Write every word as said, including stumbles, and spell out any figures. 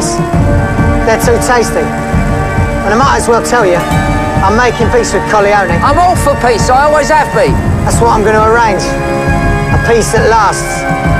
this. They're too tasty. And I might as well tell you, I'm making peace with Colleoni. I'm all for peace, I always have been. That's what I'm going to arrange. A peace that lasts.